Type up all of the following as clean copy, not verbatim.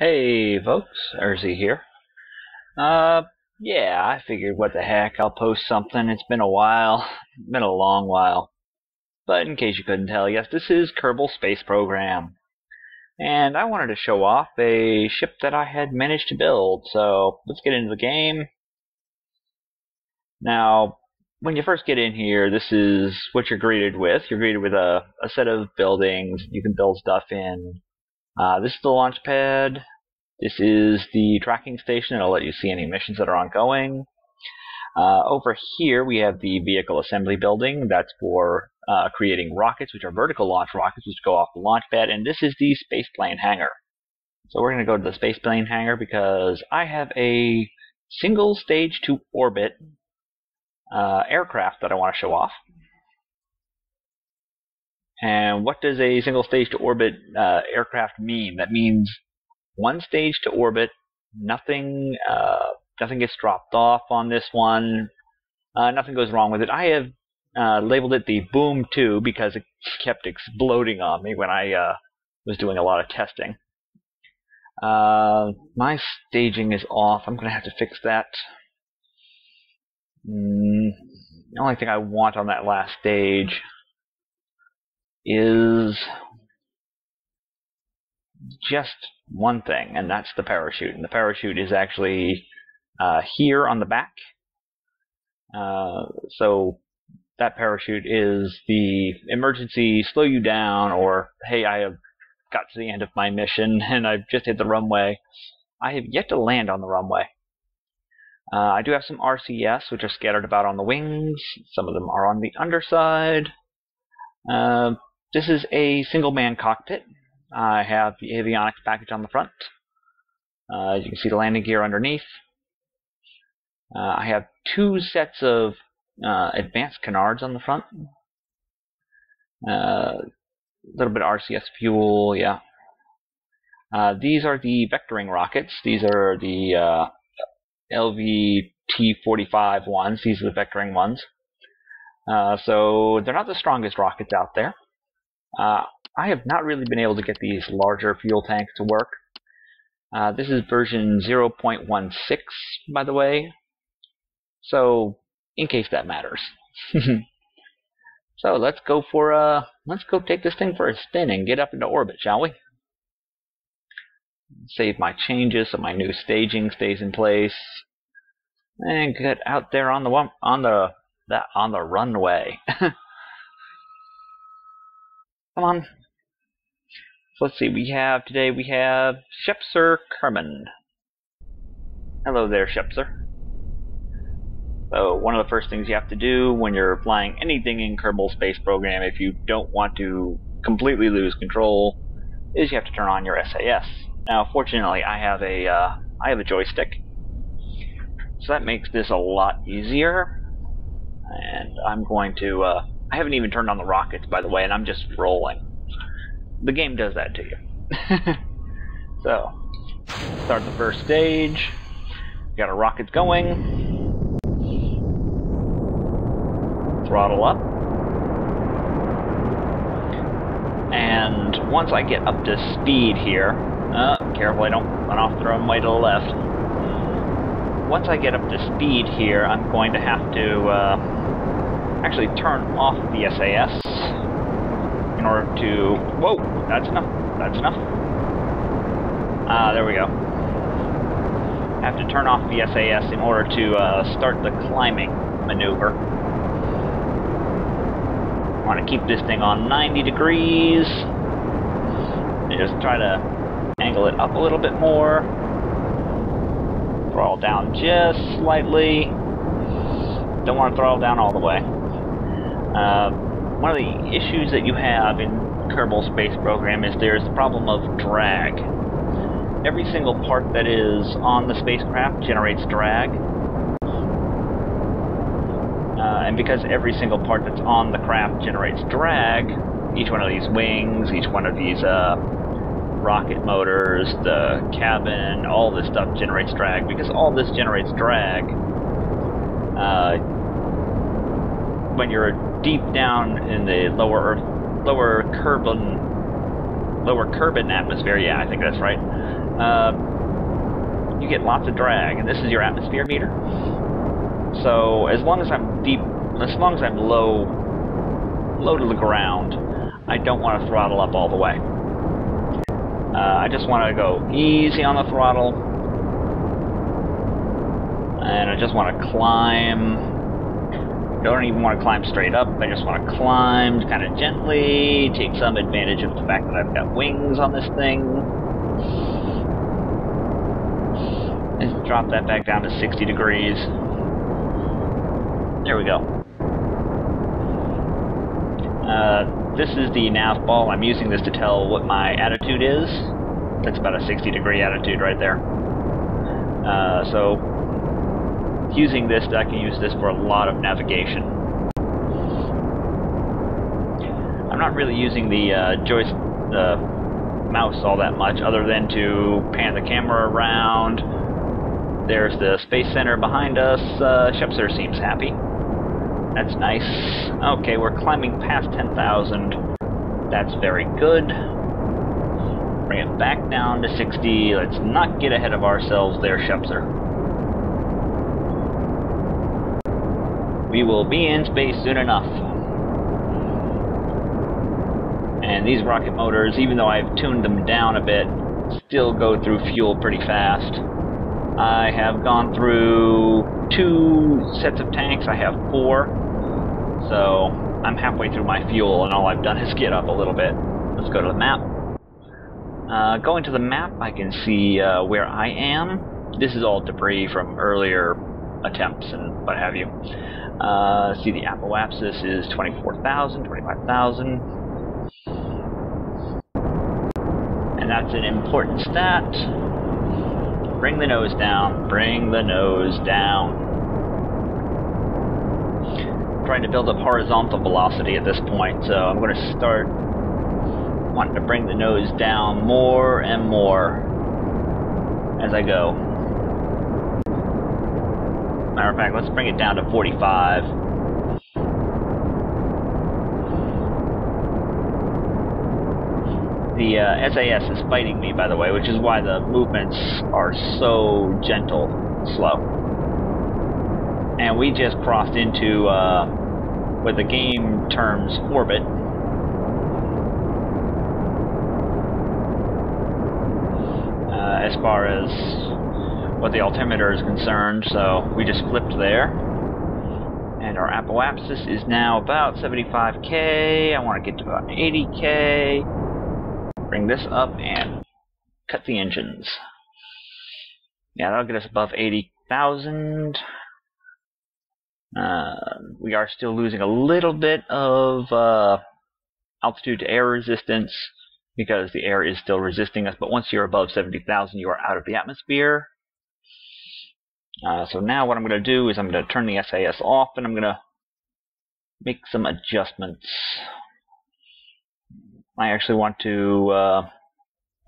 Hey folks, Erzy here. Yeah, I figured what the heck, I'll post something. It's been a while, been a long while. But in case you couldn't tell, yes, this is Kerbal Space Program. And I wanted to show off a ship that I had managed to build, so let's get into the game. Now, when you first get in here, this is what you're greeted with. You're greeted with a set of buildings you can build stuff in. This is the launch pad. This is the tracking station. It'll let you see any missions that are ongoing. Over here we have the vehicle assembly building. That's for creating rockets, which are vertical launch rockets, which go off the launch pad. And this is the space plane hangar. So we're going to go to the space plane hangar because I have a single stage to orbit aircraft that I want to show off. And what does a single stage to orbit aircraft mean? That means one stage to orbit, nothing gets dropped off on this one, nothing goes wrong with it. I have labeled it the Boom 2 because it kept exploding on me when I was doing a lot of testing. My staging is off. I'm going to have to fix that. The only thing I want on that last stage is just one thing, and that's the parachute. And the parachute is actually here on the back. So that parachute is the emergency slow you down, or hey, I have got to the end of my mission and I've just hit the runway. I have yet to land on the runway. I do have some RCS, which are scattered about on the wings. Some of them are on the underside. This is a single-man cockpit. I have the avionics package on the front. You can see the landing gear underneath. I have two sets of advanced canards on the front. A little bit of RCS fuel, yeah. These are the vectoring rockets. These are the LVT-45 ones. These are the vectoring ones. So they're not the strongest rockets out there. I have not really been able to get these larger fuel tanks to work. This is version 0.16, by the way, so in case that matters. So let's go for let's go take this thing for a spin and get up into orbit, shall we? Save my changes so my new staging stays in place, and get out there on the on the runway. Come on. So let's see, we have Shepser Kerman. Hello there, Shepser. So one of the first things you have to do when you're flying anything in Kerbal Space Program, if you don't want to completely lose control, is you have to turn on your SAS. Now fortunately I have a joystick, so that makes this a lot easier. And I'm going to I haven't even turned on the rockets, by the way, and I'm just rolling. The game does that to you. So, start the first stage. Got our rockets going. Throttle up. And once I get up to speed here, careful I don't run off the runway to the left. Once I get up to speed here, I'm going to have to actually turn off the SAS in order to... Whoa! That's enough. That's enough. There we go. I have to turn off the SAS in order to start the climbing maneuver. I want to keep this thing on 90 degrees. And just try to angle it up a little bit more. Throttle down just slightly. Don't want to throttle down all the way. One of the issues that you have in Kerbal Space Program is there's the problem of drag. Every single part that is on the spacecraft generates drag. And because every single part that's on the craft generates drag, each one of these wings, each one of these rocket motors, the cabin, all this stuff generates drag. Because all this generates drag, when you're deep down in the lower Kerbin atmosphere, yeah, I think that's right. you get lots of drag, and this is your atmosphere meter. So as long as I'm deep, as long as I'm low to the ground, I don't want to throttle up all the way. I just want to go easy on the throttle, and I just want to climb. Don't even want to climb straight up. I just want to climb kind of gently, take some advantage of the fact that I've got wings on this thing. And drop that back down to 60 degrees. There we go. This is the nav ball. I'm using this to tell what my attitude is. That's about a 60-degree attitude right there. So using this, I can use this for a lot of navigation. I'm not really using the mouse all that much, other than to pan the camera around. There's the Space Center behind us. Shepser seems happy. That's nice. Okay, we're climbing past 10,000. That's very good. Bring it back down to 60. Let's not get ahead of ourselves there, Shepser. We will be in space soon enough. And these rocket motors, even though I've tuned them down a bit, still go through fuel pretty fast. I have gone through 2 sets of tanks. I have 4. So I'm halfway through my fuel, and all I've done is get up a little bit. Let's go to the map. Going to the map, I can see where I am. This is all debris from earlier attempts and what have you. See the apoapsis is 24,000, 25,000. And that's an important stat. Bring the nose down. Bring the nose down. I'm trying to build up horizontal velocity at this point, so I'm going to start wanting to bring the nose down more and more as I go. Matter of fact, let's bring it down to 45. The SAS is fighting me, by the way, which is why the movements are so gentle, slow. And we just crossed into, with the game terms, orbit. As far as what the altimeter is concerned, so we just flipped there. And our apoapsis is now about 75K. I want to get to about 80K. Bring this up and cut the engines. Yeah, that'll get us above 80,000. We are still losing a little bit of altitude to air resistance because the air is still resisting us, but once you're above 70,000, you are out of the atmosphere. So now what I'm going to do is I'm going to turn the SAS off, and I'm going to make some adjustments. I actually want to...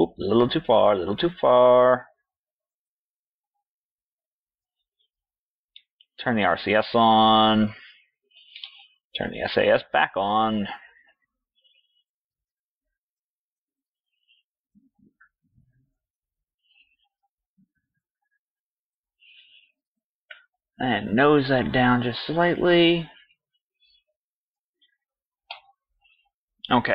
oop, a little too far, a little too far. Turn the RCS on. Turn the SAS back on. And nose that down just slightly. Okay.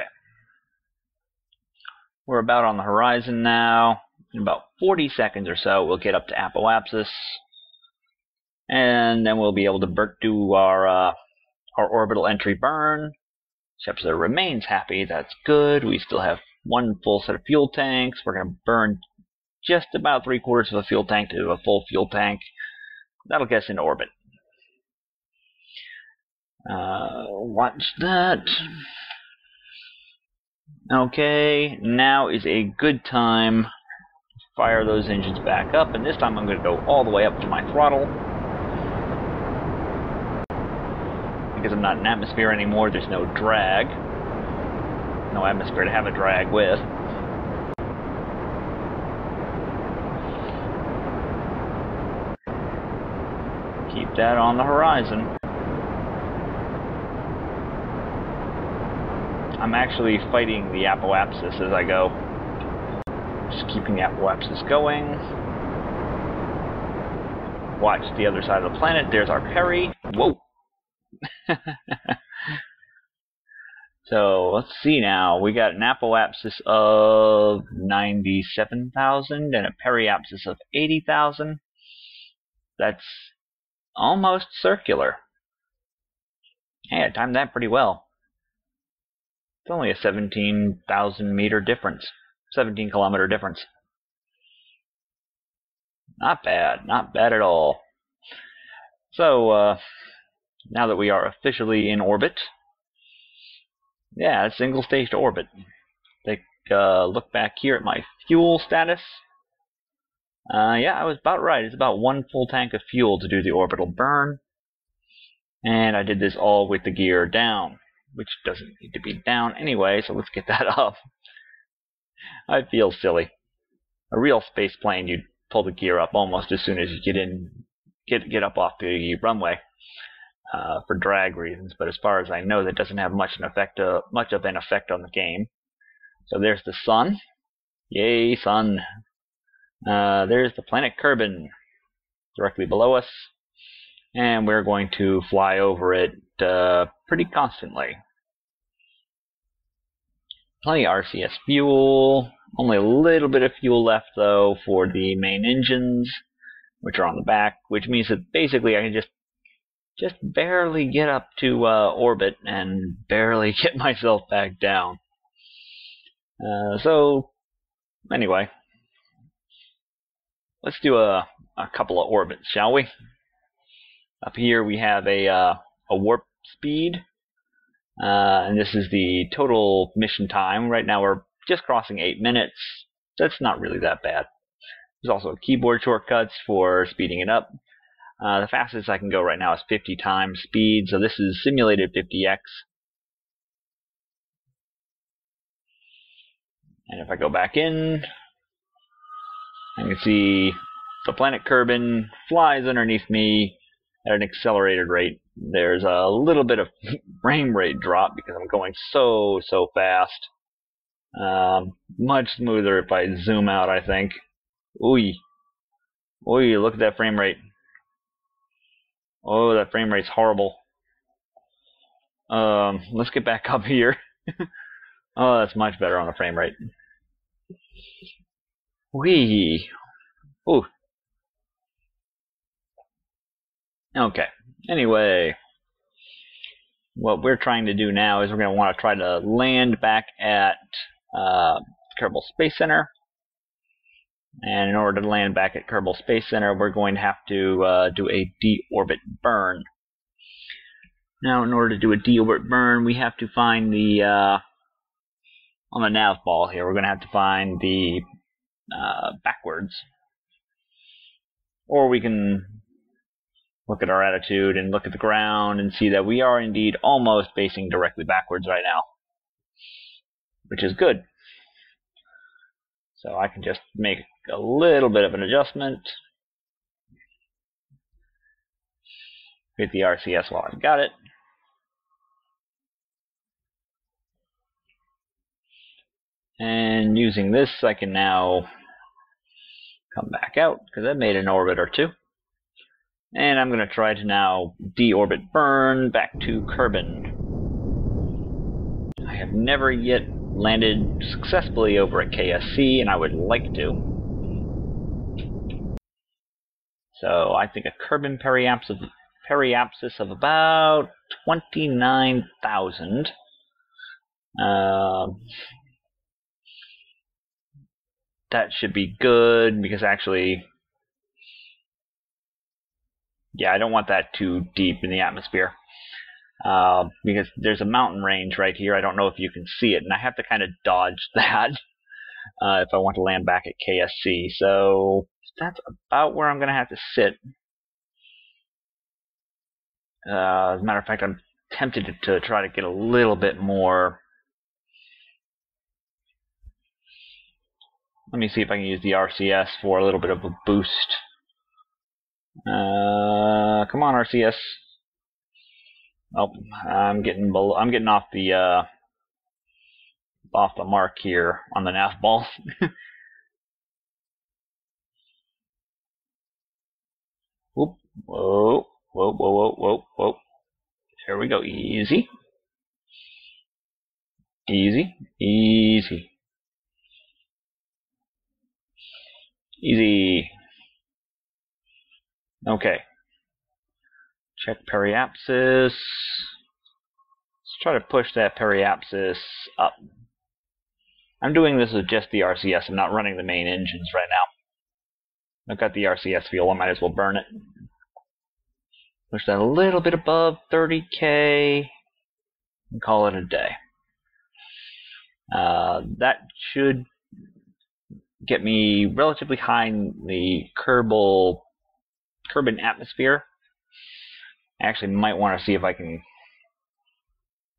We're about on the horizon now. In about 40 seconds or so, we'll get up to apoapsis. And then we'll be able to do our orbital entry burn. Shepser remains happy. That's good. We still have 1 full set of fuel tanks. We're going to burn just about 3/4 of a fuel tank to a full fuel tank. That'll get us into orbit. Watch that. Okay, now is a good time to fire those engines back up, and this time I'm going to go all the way up to my throttle. Because I'm not in atmosphere anymore, there's no drag. No atmosphere to have a drag with. Keep that on the horizon. I'm actually fighting the apoapsis as I go. Just keeping that WAPS going. Watch the other side of the planet. There's our Perry. Whoa! So let's see now. We got an apoapsis of 97,000 and a periapsis of 80,000. That's almost circular. Hey, I timed that pretty well. It's only a 17,000 meter difference, 17 kilometer difference. Not bad, not bad at all. So now that we are officially in orbit, yeah, single stage to orbit. Take a look back here at my fuel status. Yeah, I was about right. It's about one full tank of fuel to do the orbital burn. And I did this all with the gear down, which doesn't need to be down anyway, so let's get that up. I feel silly. A real space plane, you'd pull the gear up almost as soon as you get in, get up off the runway for drag reasons. But as far as I know, that doesn't have much of an effect on the game. So there's the sun. Yay, sun. There's the planet Kerbin directly below us, and we're going to fly over it pretty constantly. Plenty of RCS fuel, only a little bit of fuel left though for the main engines, which are on the back, which means that basically I can just barely get up to orbit and barely get myself back down. So anyway, let's do a couple of orbits, shall we? Up here we have a warp speed, and this is the total mission time. Right now we're just crossing 8 minutes. That's not really that bad. There's also keyboard shortcuts for speeding it up. The fastest I can go right now is 50 times speed, so this is simulated 50x. And if I go back in, I can see the planet Kerbin flies underneath me at an accelerated rate. There's a little bit of frame rate drop because I'm going so fast. Much smoother if I zoom out, I think. Ooh, ooh, look at that frame rate. Oh, that frame rate's horrible. Let's get back up here. Oh, that's much better on the frame rate. Wee. Ooh. Okay. Anyway, what we're trying to do now is we're going to want to try to land back at Kerbal Space Center. And in order to land back at Kerbal Space Center, we're going to have to do a deorbit burn. Now, in order to do a deorbit burn, we have to find the on the nav ball here, we're going to have to find the backwards, or we can look at our attitude and look at the ground and see that we are indeed almost facing directly backwards right now, which is good. So I can just make a little bit of an adjustment. Hit the RCS while I've got it. And using this, I can now come back out, because I made an orbit or two. And I'm going to try to now deorbit burn back to Kerbin. I have never yet landed successfully over a KSC, and I would like to. So I think a Kerbin periapsis of about 29,000. That should be good, because actually, yeah, I don't want that too deep in the atmosphere, because there's a mountain range right here. I don't know if you can see it, and I have to kind of dodge that if I want to land back at KSC. So that's about where I'm going to have to sit. As a matter of fact, I'm tempted to try to get a little bit more. Let me see if I can use the RCS for a little bit of a boost. Come on, RCS. Oh, I'm getting off the mark here on the nav ball. Whoa, whoa, whoa, whoa, whoa, whoa. Here we go. Easy. Easy. Easy. Easy. Okay. Check periapsis. Let's try to push that periapsis up. I'm doing this with just the RCS. I'm not running the main engines right now. I've got the RCS fuel. I might as well burn it. Push that a little bit above 30K and call it a day. That should get me relatively high in the Kerbin atmosphere. I actually might want to see if I can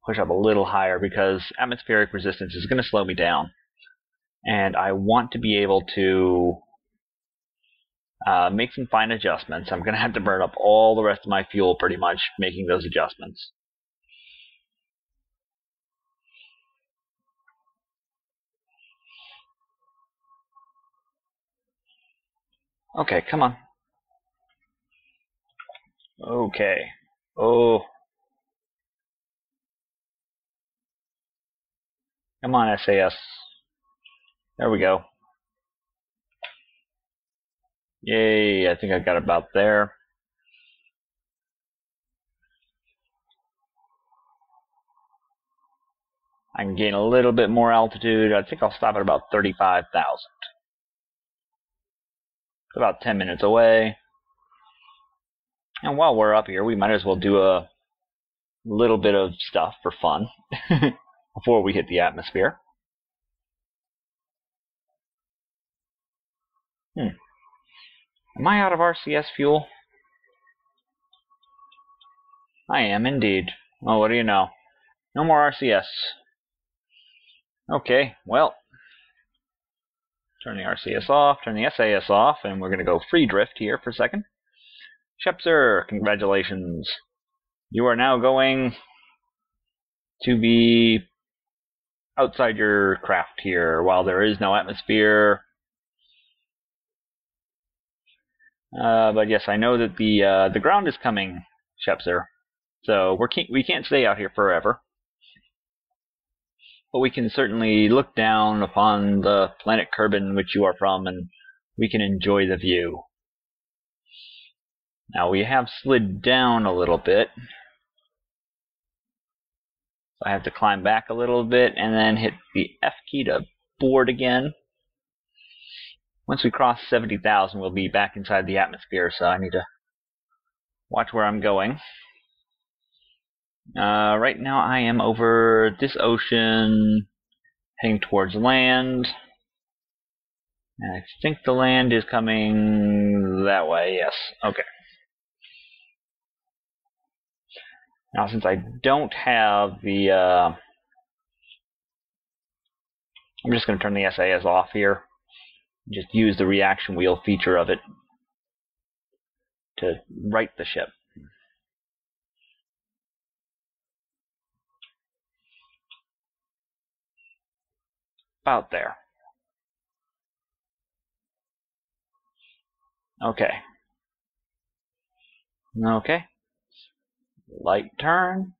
push up a little higher, because atmospheric resistance is going to slow me down, and I want to be able to make some fine adjustments. I'm going to have to burn up all the rest of my fuel pretty much making those adjustments. Okay, come on. Okay. Oh. Come on, SAS. There we go. Yay, I think I got about there. I can gain a little bit more altitude. I think I'll stop at about 35,000. It's about 10 minutes away. And while we're up here, we might as well do a little bit of stuff for fun before we hit the atmosphere. Am I out of RCS fuel? I am indeed. Oh, what do you know? No more RCS. Okay, well, turn the RCS off, turn the SAS off, and we're going to go free drift here for a second. Shepser, congratulations. You are now going to be outside your craft here while there is no atmosphere. But yes, I know that the ground is coming, Shepser. So we can't stay out here forever. But we can certainly look down upon the planet Kerbin, which you are from, and we can enjoy the view. Now we have slid down a little bit, so I have to climb back a little bit and then hit the F key to board again. Once we cross 70,000, we'll be back inside the atmosphere, so I need to watch where I'm going. Right now I am over this ocean, heading towards land, and I think the land is coming that way, yes, okay. Now since I don't have the, I'm just going to turn the SAS off here, just use the reaction wheel feature of it to right the ship. About there. Okay. Okay. Light turn.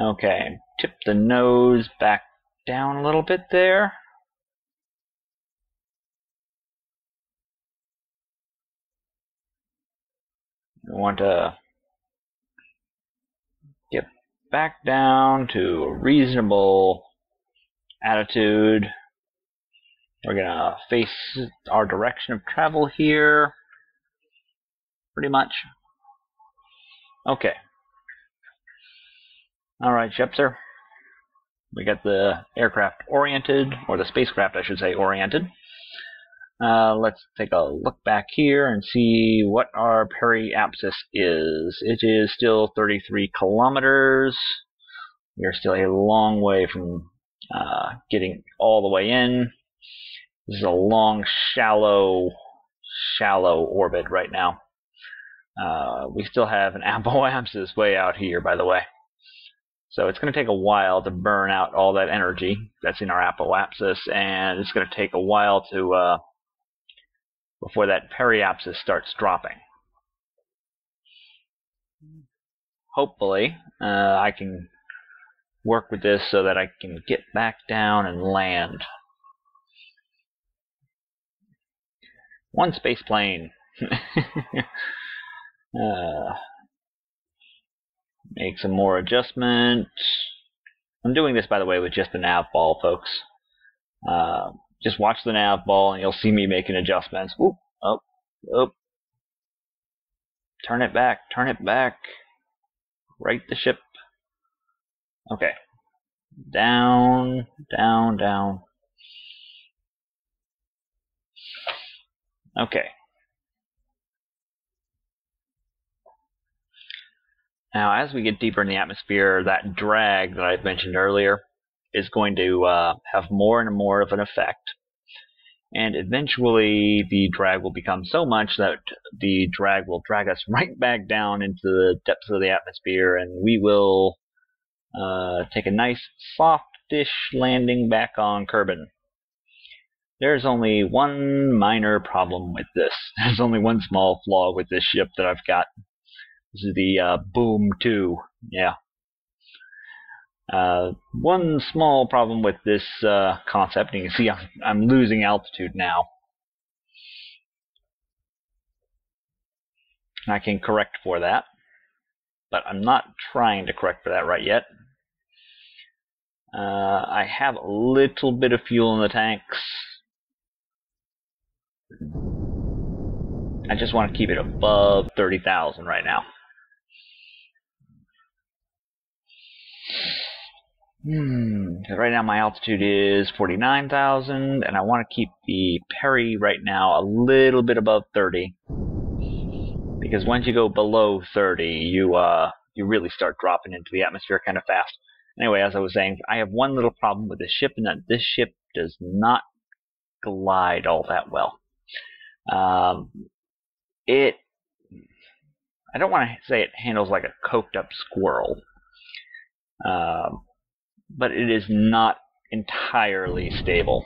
Okay. Tip the nose back down a little bit there. We want to get back down to a reasonable attitude. We're gonna face our direction of travel here, pretty much. Okay. All right, Shepser. We got the aircraft oriented, or the spacecraft, I should say, oriented. Let's take a look back here and see what our periapsis is. It is still 33 kilometers. We are still a long way from getting all the way in. This is a long, shallow orbit right now. We still have an apoapsis way out here, by the way. So it's going to take a while to burn out all that energy that's in our apoapsis, and it's going to take a while to before that periapsis starts dropping. hopefully I can work with this so that I can get back down and land. One space plane. Make some more adjustments. I'm doing this, by the way, with just the nav ball, folks. Just watch the nav ball, and you'll see me making adjustments. Oop, up, up. Turn it back, turn it back. Right the ship. Okay. Down, down, down. Okay. Now, as we get deeper in the atmosphere, that drag that I mentioned earlier is going to have more and more of an effect. And eventually, the drag will become so much that the drag will drag us right back down into the depths of the atmosphere, and we will take a nice, softish landing back on Kerbin. There's only one minor problem with this. There's only one small flaw with this ship that I've got. This is the Boom 2. Yeah. One small problem with this concept, and you can see I'm losing altitude now. I can correct for that, but I'm not trying to correct for that right yet. I have a little bit of fuel in the tanks. I just want to keep it above 30,000 right now. Right now my altitude is 49,000, and I want to keep the Perry right now a little bit above 30, because once you go below 30, you really start dropping into the atmosphere kind of fast. Anyway, as I was saying, I have one little problem with this ship, and that this ship does not glide all that well. I don't want to say it handles like a coked-up squirrel. But it is not entirely stable.